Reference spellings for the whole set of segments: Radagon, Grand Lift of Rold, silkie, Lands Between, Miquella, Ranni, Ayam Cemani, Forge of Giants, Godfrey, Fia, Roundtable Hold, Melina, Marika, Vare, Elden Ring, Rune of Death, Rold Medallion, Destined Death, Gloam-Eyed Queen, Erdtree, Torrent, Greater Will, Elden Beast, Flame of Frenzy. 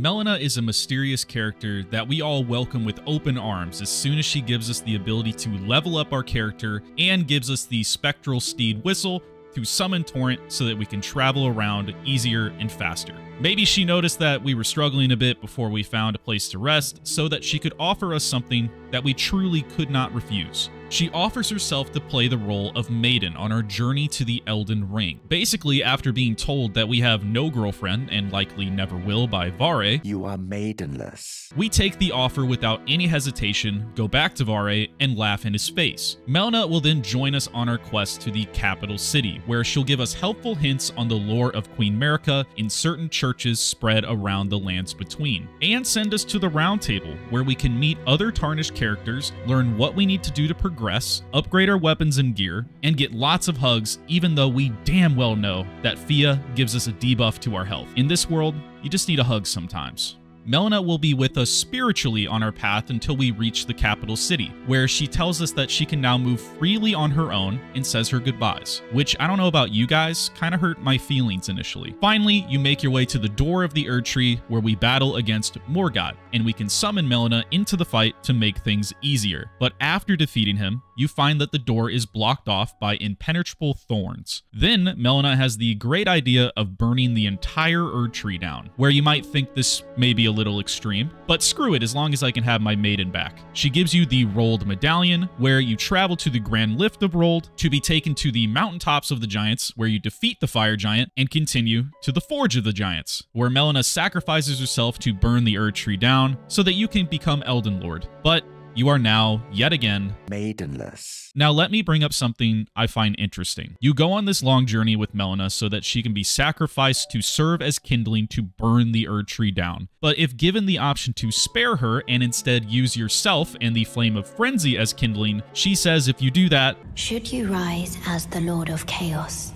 Melina is a mysterious character that we all welcome with open arms as soon as she gives us the ability to level up our character and gives us the Spectral Steed Whistle to summon Torrent so that we can travel around easier and faster. Maybe she noticed that we were struggling a bit before we found a place to rest so that she could offer us something that we truly could not refuse. She offers herself to play the role of maiden on our journey to the Elden Ring. Basically, after being told that we have no girlfriend and likely never will by Vare, "You are maidenless," we take the offer without any hesitation, go back to Vare, and laugh in his face. Melina will then join us on our quest to the capital city, where she'll give us helpful hints on the lore of Queen Marika in certain churches spread around the Lands Between, and send us to the Roundtable, where we can meet other Tarnished characters, learn what we need to do to progress, upgrade our weapons and gear, and get lots of hugs, even though we damn well know that Fia gives us a debuff to our health. In this world, you just need a hug sometimes. Melina will be with us spiritually on our path until we reach the capital city, where she tells us that she can now move freely on her own and says her goodbyes, which, I don't know about you guys, kind of hurt my feelings initially. Finally, you make your way to the door of the Erdtree, where we battle against Morgoth, and we can summon Melina into the fight to make things easier. But after defeating him, you find that the door is blocked off by impenetrable thorns. Then Melina has the great idea of burning the entire Erdtree down, where you might think this may be a little extreme, but screw it as long as I can have my maiden back. She gives you the Rold Medallion, where you travel to the Grand Lift of Rold to be taken to the mountaintops of the Giants, where you defeat the Fire Giant and continue to the Forge of the Giants, where Melina sacrifices herself to burn the Erdtree down so that you can become Elden Lord, but you are now, yet again, maidenless. Now let me bring up something I find interesting. You go on this long journey with Melina so that she can be sacrificed to serve as kindling to burn the Erdtree down. But if given the option to spare her and instead use yourself and the Flame of Frenzy as kindling, she says if you do that, "Should you rise as the Lord of Chaos,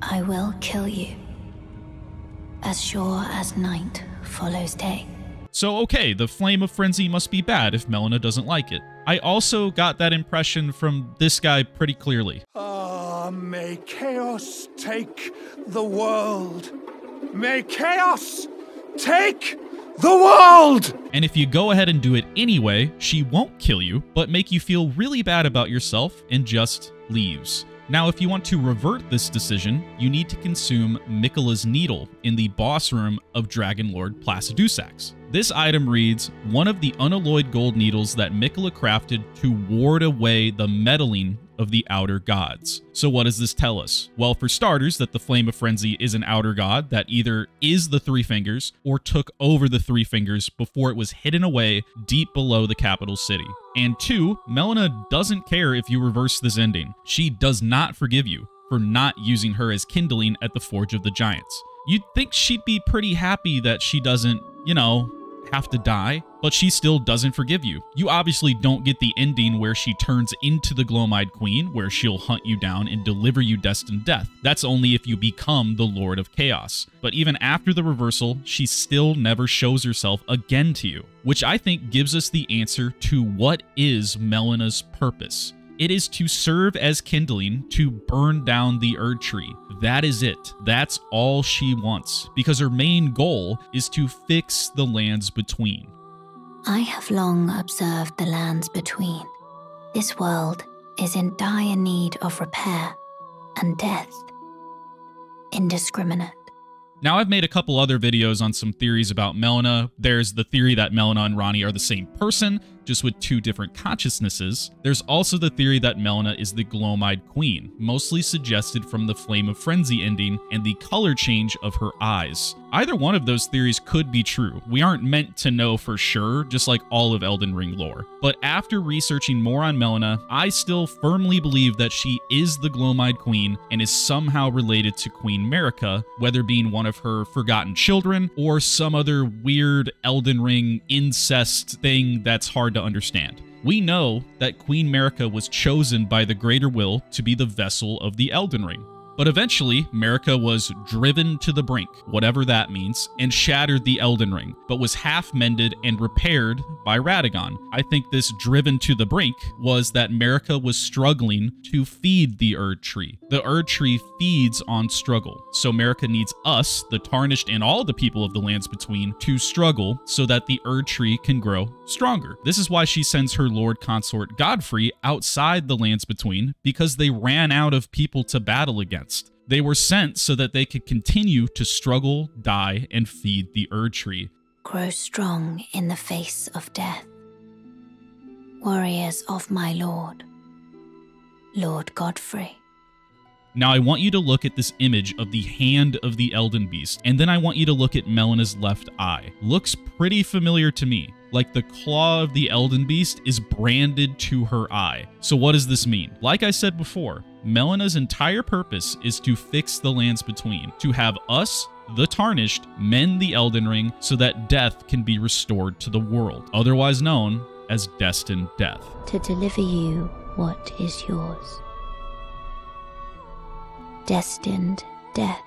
I will kill you, as sure as night follows day." So okay, the Flame of Frenzy must be bad if Melina doesn't like it. I also got that impression from this guy pretty clearly. "Ah, may chaos take the world. May chaos take the world!" And if you go ahead and do it anyway, she won't kill you, but make you feel really bad about yourself and just leaves. Now, if you want to revert this decision, you need to consume Miquella's Needle in the boss room of Dragonlord Placidusax. This item reads, "One of the unalloyed gold needles that Miquella crafted to ward away the meddling of the outer gods." So what does this tell us? Well, for starters, that the Flame of Frenzy is an outer god that either is the Three Fingers or took over the Three Fingers before it was hidden away deep below the capital city. And two, Melina doesn't care if you reverse this ending. She does not forgive you for not using her as kindling at the Forge of the Giants. You'd think she'd be pretty happy that she doesn't, you know, have to die, but she still doesn't forgive you. You obviously don't get the ending where she turns into the Gloam-Eyed Queen, where she'll hunt you down and deliver you Destined Death. That's only if you become the Lord of Chaos. But even after the reversal, she still never shows herself again to you, which I think gives us the answer to what is Melina's purpose. It is to serve as kindling to burn down the Erdtree. That is it. That's all she wants, because her main goal is to fix the Lands Between. "I have long observed the Lands Between. This world is in dire need of repair and death, indiscriminate." Now, I've made a couple other videos on some theories about Melina. There's the theory that Melina and Ranni are the same person, just with two different consciousnesses. There's also the theory that Melina is the Gloam-Eyed Queen, mostly suggested from the Flame of Frenzy ending and the color change of her eyes. Either one of those theories could be true. We aren't meant to know for sure, just like all of Elden Ring lore. But after researching more on Melina, I still firmly believe that she is the Gloam-Eyed Queen and is somehow related to Queen Marika, whether being one of her forgotten children or some other weird Elden Ring incest thing that's hard to understand. We know that Queen Marika was chosen by the Greater Will to be the vessel of the Elden Ring. But eventually, Marika was driven to the brink, whatever that means, and shattered the Elden Ring, but was half mended and repaired by Radagon. I think this driven to the brink was that Marika was struggling to feed the Erdtree. The Erdtree feeds on struggle, so Marika needs us, the Tarnished, and all the people of the Lands Between to struggle so that the Erdtree can grow stronger. This is why she sends her Lord Consort Godfrey outside the Lands Between, because they ran out of people to battle against. They were sent so that they could continue to struggle, die, and feed the Erdtree. Grow strong in the face of death. Warriors of my lord, Lord Godfrey. Now I want you to look at this image of the hand of the Elden Beast, and then I want you to look at Melina's left eye. Looks pretty familiar to me. Like the claw of the Elden Beast is branded to her eye. So what does this mean? Like I said before, Melina's entire purpose is to fix the Lands Between, to have us, the Tarnished, mend the Elden Ring so that death can be restored to the world, otherwise known as Destined Death. To deliver you what is yours. Destined Death.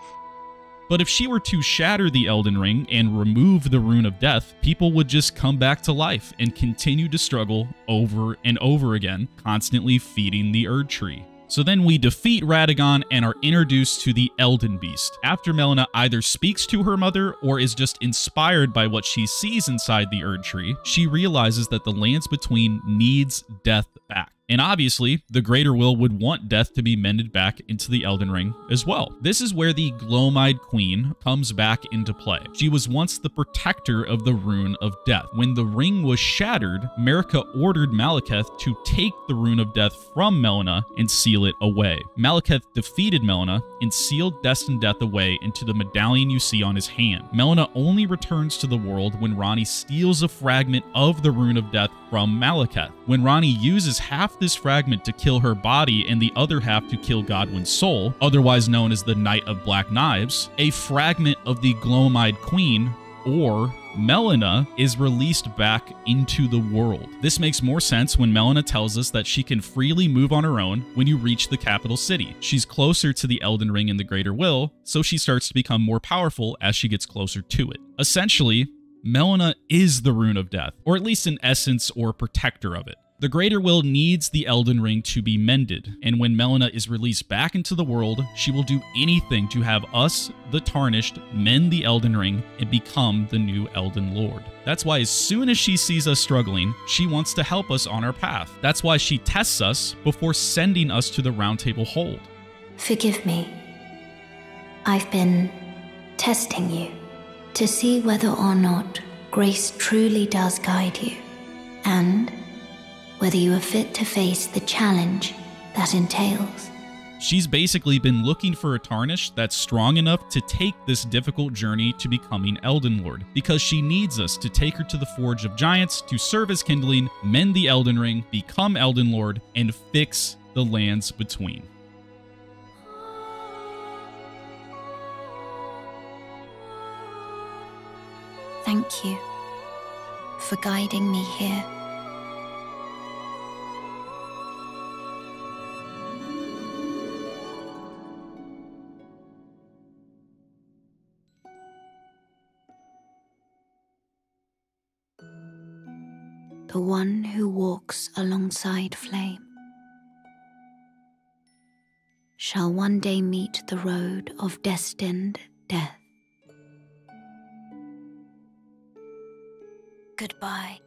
But if she were to shatter the Elden Ring and remove the Rune of Death, people would just come back to life and continue to struggle over and over again, constantly feeding the Erdtree. So then we defeat Radagon and are introduced to the Elden Beast. After Melina either speaks to her mother or is just inspired by what she sees inside the Erdtree, she realizes that the Lands Between needs death back. And obviously, the Greater Will would want death to be mended back into the Elden Ring as well. This is where the Gloam-Eyed Queen comes back into play. She was once the protector of the Rune of Death. When the ring was shattered, Marika ordered Maliketh to take the Rune of Death from Melina and seal it away. Maliketh defeated Melina and sealed Destined Death away into the medallion you see on his hand. Melina only returns to the world when Ranni steals a fragment of the Rune of Death from Maliketh. When Ranni uses half this fragment to kill her body and the other half to kill Godwin's soul, otherwise known as the Knight of Black Knives, a fragment of the Gloam-Eyed Queen, or Melina, is released back into the world. This makes more sense when Melina tells us that she can freely move on her own when you reach the capital city. She's closer to the Elden Ring and the Greater Will, so she starts to become more powerful as she gets closer to it. Essentially, Melina is the Rune of Death, or at least an essence or protector of it. The Greater Will needs the Elden Ring to be mended, and when Melina is released back into the world, she will do anything to have us, the Tarnished, mend the Elden Ring and become the new Elden Lord. That's why as soon as she sees us struggling, she wants to help us on our path. That's why she tests us before sending us to the Roundtable Hold. Forgive me. I've been testing you to see whether or not grace truly does guide you, and whether you are fit to face the challenge that entails. She's basically been looking for a Tarnished that's strong enough to take this difficult journey to becoming Elden Lord, because she needs us to take her to the Forge of Giants to serve as kindling, mend the Elden Ring, become Elden Lord, and fix the Lands Between. Thank you for guiding me here. The one who walks alongside flame shall one day meet the road of destined death. Goodbye.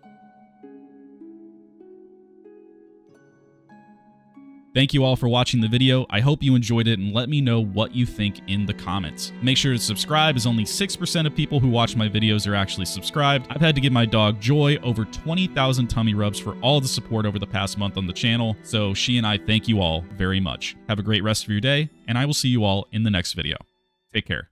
Thank you all for watching the video. I hope you enjoyed it, and let me know what you think in the comments. Make sure to subscribe, as only 6% of people who watch my videos are actually subscribed. I've had to give my dog Joy over 20,000 tummy rubs for all the support over the past month on the channel, so she and I thank you all very much. Have a great rest of your day, and I will see you all in the next video. Take care.